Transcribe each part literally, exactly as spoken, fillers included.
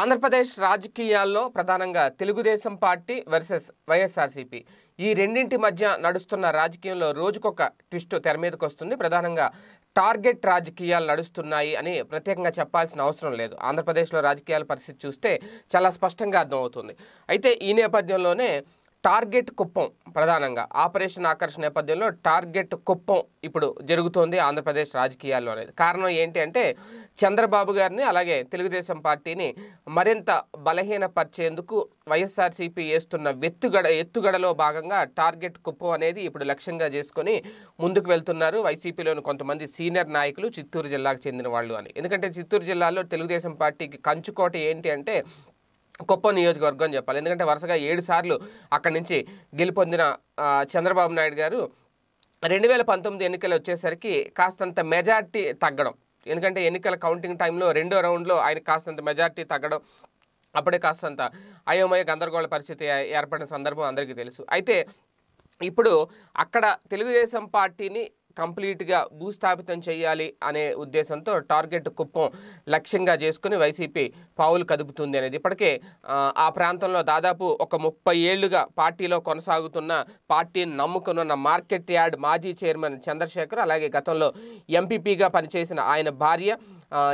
ఆంధ్రప్రదేశ్ రాజకీయాల్లో ప్రధానంగా Telugu Desam party versus YSRCP ఈ రెండింటి మధ్య నడుస్తున్న రాజకీయంలో రోజుకొక ట్విస్ట్ తెర మీదకి వస్తుంది ప్రధానంగా టార్గెట్ రాజకీయాలు నడుస్తున్నాయి అని ప్రత్యేకంగా చెప్పాల్సిన అవసరం లేదు ఆంధ్రప్రదేశ్లో రాజకీయాల పరిస్థితి చూస్తే చాలా స్పష్టంగా అర్థమవుతుంది అయితే ఈ నేపథ్యంలోనే టార్గెట్ కుప్పం ప్రధానంగా ఆపరేషన్ ఆకర్షణ నేపథ్యంలో టార్గెట్ కుప్పం ఇప్పుడు జరుగుతోంది ఆంధ్రప్రదేశ్ రాజకీయాల్లో అనేది కారణం ఏంటి అంటే చంద్రబాబు గారిని అలాగే తెలుగుదేశం పార్టీని మరింత బలహీనపరిచేందుకు వైఎస్ఆర్సీపీ చేస్తున్న ఎత్తుగడ ఎత్తుగడలో భాగంగా టార్గెట్ కుప్పం అనేది ఇప్పుడు లక్ష్యంగా చేసుకొని ముందుకు వెళ్తున్నారు వైసీపీలోని కొంతమంది సీనియర్ నాయకులు చిత్తూరు జిల్లాకు చెందిన వాళ్ళు అని ఎందుకంటే చిత్తూరు జిల్లాలో తెలుగుదేశం పార్టీకి కంచుకోట ఏంటి అంటే కుప్పం నియోజకవర్గం చెప్పాలి ఎందుకంటే వరుసగా ఏడు సార్లు అక్కడి నుంచి గెలుపొందిన చంద్రబాబు నాయుడు గారు రెండు వేల పంతొమ్మిది ఎన్నికలు వచ్చేసరికి కాస్తంత మెజార్టీ తగ్గడం ఎందుకంటే ఎన్నికల కౌంటింగ్ టైంలో రెండో రౌండ్లో ఆయన కాస్తంత మెజార్టీ తగ్గడం అప్పుడే కాస్తంత అయోమయ గందరగోళ పరిస్థితి ఏర్పడిన సందర్భం అందరికీ తెలుసు అయితే ఇప్పుడు అక్కడ తెలుగుదేశం పార్టీని కంప్లీట్గా భూస్థాపితం చేయాలి అనే ఉద్దేశంతో టార్గెట్ కుప్పం లక్ష్యంగా చేసుకుని వైసీపీ పావులు కదుపుతుంది అనేది ఇప్పటికే ఆ ప్రాంతంలో దాదాపు ఒక ముప్పై ఏళ్లుగా పార్టీలో కొనసాగుతున్న పార్టీని నమ్ముకున్న మార్కెట్ యార్డ్ మాజీ చైర్మన్ చంద్రశేఖర్ అలాగే గతంలో ఎంపీపీగా పనిచేసిన ఆయన భార్య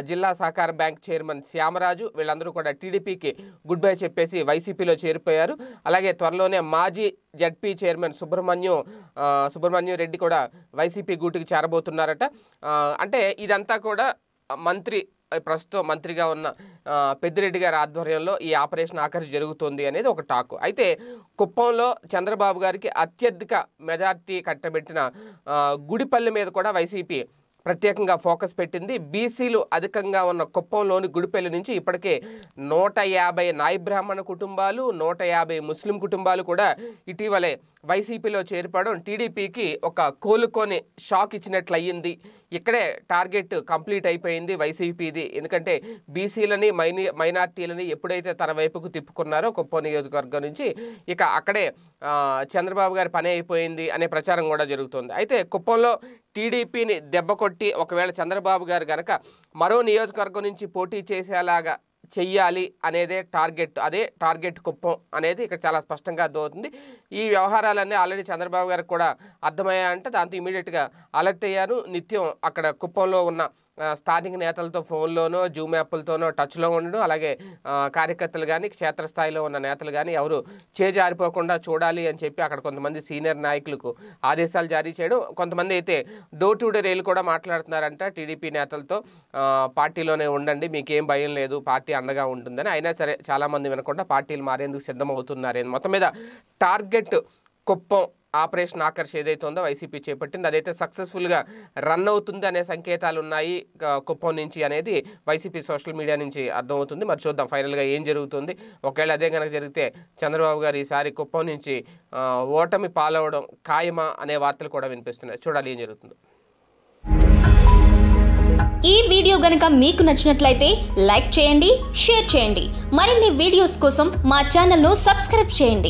జిల్లా సహకార బ్యాంక్ చైర్మన్ శ్యామరాజు వీళ్ళందరూ కూడా టీడీపీకి గుడ్ బై చెప్పేసి వైసీపీలో చేరిపోయారు అలాగే త్వరలోనే మాజీ జడ్పీ చైర్మన్ సుబ్రహ్మణ్యం సుబ్రహ్మణ్యం రెడ్డి కూడా వైసీపీ గూటికి చేరబోతున్నారట అంటే ఇదంతా కూడా మంత్రి ప్రస్తుతం మంత్రిగా ఉన్న పెద్దిరెడ్డి గారి ఆధ్వర్యంలో ఈ ఆపరేషన్ ఆకర్షణ జరుగుతుంది అనేది ఒక టాక్ అయితే కుప్పంలో చంద్రబాబు గారికి అత్యధిక మెజార్టీ కట్టబెట్టిన గుడిపల్లి మీద కూడా వైసీపీ ప్రత్యేకంగా ఫోకస్ పెట్టింది బీసీలు అధికంగా ఉన్న కుప్పంలోని గుడిపల్లి నుంచి ఇప్పటికే నూట యాభై నాయ బ్రాహ్మణ కుటుంబాలు నూట యాభై ముస్లిం కుటుంబాలు కూడా ఇటీవలే వైసీపీలో చేరిపడం టీడీపీకి ఒక కోలుకొని షాక్ ఇచ్చినట్లు అయ్యింది ఇక్కడే టార్గెట్ కంప్లీట్ అయిపోయింది వైసీపీది ఎందుకంటే బీసీలని మైని మైనార్టీలని ఎప్పుడైతే తన వైపుకు తిప్పుకున్నారో కుప్పం నియోజకవర్గం నుంచి ఇక అక్కడే చంద్రబాబు గారి పని అయిపోయింది అనే ప్రచారం కూడా జరుగుతుంది అయితే కుప్పంలో టీడీపీని దెబ్బకొట్టి ఒకవేళ చంద్రబాబు గారు కనుక మరో నియోజకవర్గం నుంచి పోటీ చేసేలాగా చెయ్యాలి అనేదే టార్గెట్ అదే టార్గెట్ కుప్పం అనేది ఇక్కడ చాలా స్పష్టంగా అర్థమవుతుంది ఈ వ్యవహారాలన్నీ ఆల్రెడీ చంద్రబాబు గారికి కూడా అర్థమయ్యాయంటే దాంతో ఇమీడియట్గా అలర్ట్ అయ్యారు నిత్యం అక్కడ కుప్పంలో ఉన్న స్థానిక నేతలతో ఫోన్లోనో జూమ్ యాప్లతోనో టచ్లో ఉండడం అలాగే కార్యకర్తలు కానీ క్షేత్రస్థాయిలో ఉన్న నేతలు కానీ ఎవరు చేజారిపోకుండా చూడాలి అని చెప్పి అక్కడ కొంతమంది సీనియర్ నాయకులకు ఆదేశాలు జారీ చేయడం కొంతమంది అయితే డోర్ టు డోర్ వెళ్ళి కూడా మాట్లాడుతున్నారంట టీడీపీ నేతలతో పార్టీలోనే ఉండండి మీకేం భయం లేదు పార్టీ అండగా ఉంటుందని అయినా సరే చాలామంది వినకుండా పార్టీలు మారేందుకు సిద్ధమవుతున్నారని మొత్తం మీద టార్గెట్ కుప్పం ఆపరేషన్ ఆకర్షణ ఏదైతే ఉందో వైసీపీ చేపట్టింది అదైతే సక్సెస్ఫుల్గా రన్ అవుతుంది అనే సంకేతాలు ఉన్నాయి కుప్పం నుంచి అనేది వైసీపీ సోషల్ మీడియా నుంచి అర్థమవుతుంది మరి చూద్దాం ఫైనల్గా ఏం జరుగుతుంది ఒకవేళ అదే కనుక జరిగితే చంద్రబాబు గారు ఈసారి కుప్పం నుంచి ఓటమి పాలవడం ఖాయమా అనే వార్తలు కూడా వినిపిస్తున్నాయి చూడాలి ఏం జరుగుతుందో ఈ వీడియో గనుక మీకు నచ్చినట్లయితే లైక్ చేయండి షేర్ చేయండి మరిన్ని వీడియోస్ కోసం మా ఛానల్ను సబ్స్క్రైబ్ చేయండి